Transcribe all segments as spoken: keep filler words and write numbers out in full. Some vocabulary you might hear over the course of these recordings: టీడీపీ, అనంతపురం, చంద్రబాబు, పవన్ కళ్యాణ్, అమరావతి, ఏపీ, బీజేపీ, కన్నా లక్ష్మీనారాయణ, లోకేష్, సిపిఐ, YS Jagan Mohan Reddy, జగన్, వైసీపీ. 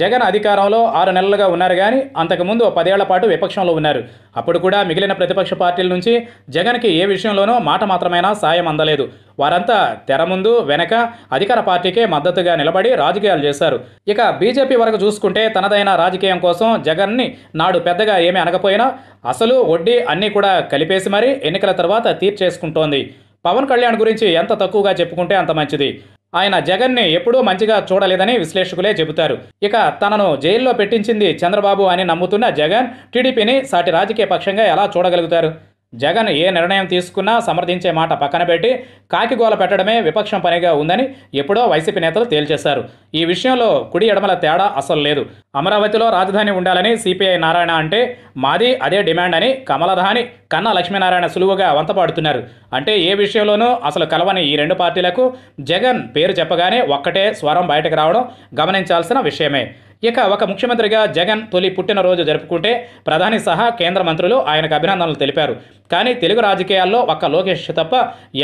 Jagan Adikaranlo ఆరు నెలలుగా ఉన్నారు గాని అంతకు ముందు పది ఏళ్ల పాటు విపక్షంలో ఉన్నారు. అప్పుడు కూడా మిగిలిన ప్రతిపక్ష పార్టీల నుంచి జగన్కి ఏ విషయంలోనూ మాట మాత్రమేనా సాయం అందలేదు. వారంతా తెర ముందు వెనక అధికార పార్టీకే మద్దతుగా నిలబడి రాజకీయాలు చేశారు. ఇక బీజేపీ వరకు చూసుకుంటే తనదైన రాజకీయం కోసం జగన్ని నాడు పెద్దగా ఏమీ అనకపోయినా అసలు వడ్డీ అన్ని కూడా కలిపేసి మరి ఎన్నికల తర్వాత తీర్చేసుకుంటోంది. పవన్ కళ్యాణ్ గురించి ఎంత తక్కువగా చెప్పుకుంటే అంత మంచిది. ఆయన జగన్ని ఎప్పుడూ మంచిగా చూడలేదని విశ్లేషకులే చెబుతారు. ఇక తనను జైల్లో పెట్టించింది చంద్రబాబు అని నమ్ముతున్న జగన్ టీడీపీని సాటి రాజకీయ పక్షంగా ఎలా చూడగలుగుతారు? జగన్ ఏ నిర్ణయం తీసుకున్నా సమర్థించే మాట పక్కన పెట్టి కాకిగోల పెట్టడమే విపక్షం పనిగా ఉందని ఎప్పుడో వైసీపీ నేతలు తేల్చేశారు. ఈ విషయంలో కుడి ఎడమల తేడా అసలు లేదు. అమరావతిలో రాజధాని ఉండాలని సిపిఐ నారాయణ అంటే మాది అదే డిమాండ్ అని కమలధాని కన్నా లక్ష్మీనారాయణ సులువుగా వంతపాడుతున్నారు. అంటే ఏ విషయంలోనూ అసలు కలవని ఈ రెండు పార్టీలకు జగన్ పేరు చెప్పగానే ఒక్కటే స్వరం బయటకు రావడం గమనించాల్సిన విషయమే. ఇక ఒక ముఖ్యమంత్రిగా జగన్ తొలి పుట్టినరోజు జరుపుకుంటే ప్రధాని సహా కేంద్ర మంత్రులు ఆయనకు అభినందనలు తెలిపారు. కానీ తెలుగు రాజకీయాల్లో ఒక్క లోకేష్ తప్ప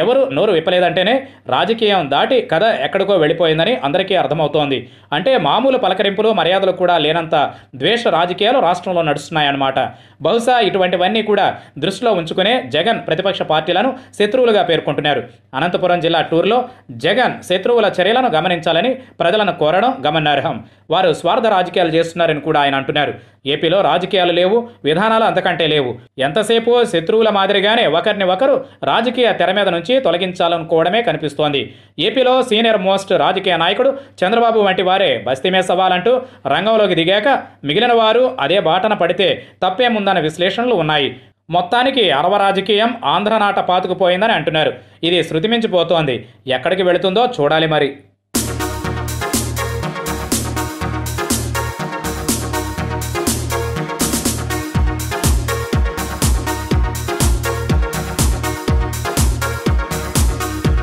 ఎవరు నోరు విప్పలేదంటేనే రాజకీయం దాటి కథ ఎక్కడికో వెళ్ళిపోయిందని అందరికీ అర్థమవుతోంది. అంటే మామూలు పలకరింపులు మర్యాదలు కూడా లేనంత ద్వేష రాజకీయాలు రాష్ట్రంలో నడుస్తున్నాయన్నమాట. బహుశా ఇటువంటివన్నీ కూడా దృష్టిలో ఉంచుకునే జగన్ ప్రతిపక్ష పార్టీలను శత్రువులుగా పేర్కొంటున్నారు. అనంతపురం జిల్లా టూర్లో జగన్ శత్రువుల చర్యలను గమనించాలని ప్రజలను కోరడం గమనార్హం. వారు స్వార్థ రాజకీయాలు చేస్తున్నారని కూడా ఆయన అంటున్నారు. ఏపీలో రాజకీయాలు లేవు, విధానాలు అంతకంటే లేవు. ఎంతసేపు శత్రువుల మాదిరిగానే ఒకరిని ఒకరు రాజకీయ తెర మీద నుంచి తొలగించాలనుకోవడమే కనిపిస్తోంది. ఏపీలో సీనియర్ మోస్ట్ రాజకీయ నాయకుడు చంద్రబాబు వంటి వారే బస్తీమే సవాలంటూ రంగంలోకి దిగాక మిగిలిన వారు అదే బాటన పడితే తప్పేముందన్న విశ్లేషణలు ఉన్నాయి. మొత్తానికి అరవ రాజకీయం ఆంధ్రనాట పాతుకుపోయిందని అంటున్నారు. ఇది శృతిమించిపోతోంది. ఎక్కడికి వెళుతుందో చూడాలి మరి.